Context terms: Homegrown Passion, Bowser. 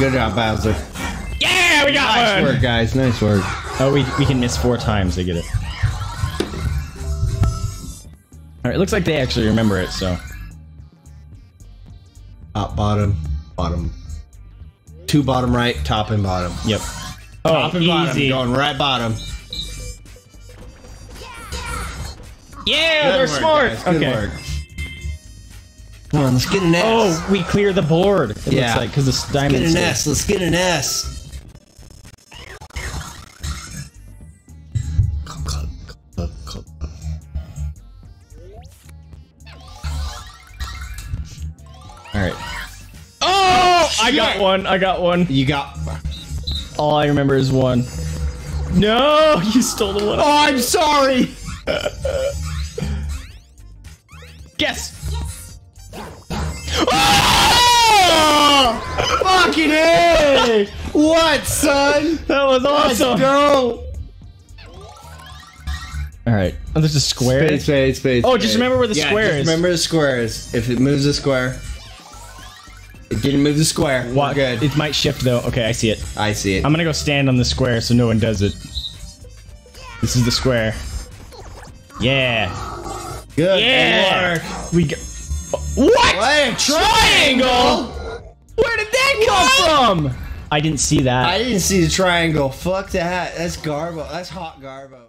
Good job, Bowser. Yeah, we got one! Nice work, guys. Nice work. Oh, we can miss 4 times to get it. Alright, it looks like they actually remember it, so... Top, bottom, bottom. 2 bottom right, top and bottom. Yep. Oh, top and easy. Bottom, going right bottom. Yeah, they're smart! Guys. Good okay. Work. Come on, let's get an S. Oh, we clear the board, it yeah. Looks like, because the diamond's there. Let's get an S, let's get an S. Alright. Oh! Shit. I got one. You got... All I remember is 1. No! You stole the 1. Oh, I'm sorry! Guess! Oh! Fucking A! What, son? That was awesome. Let's go. All right. Oh, there's a square. Space. Oh, just remember where the square is. Remember the square is. If it moves the square, it didn't move the square. What? Good. It might shift though. Okay, I see it. I'm gonna go stand on the square so no one does it. This is the square. Yeah. Good. Yeah. Work. We go. What? Triangle? Where did that come from? I didn't see that. I didn't see the triangle. Fuck that. That's garbo. That's hot garbo.